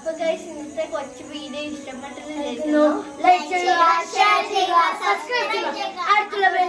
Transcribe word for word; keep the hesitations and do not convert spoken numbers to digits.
അപ്പോൾ ഗയ്സ് ഇന്നത്തെ കൊച്ചു വീഡിയോ ഇഷ്ടപ്പെട്ടിട്ടുണ്ടെങ്കിൽ ലൈക്ക് ചെയ്യുക, ഷെയർ ചെയ്യുക, സബ്സ്ക്രൈബ് ചെയ്യുക. അടുത്തുള്ള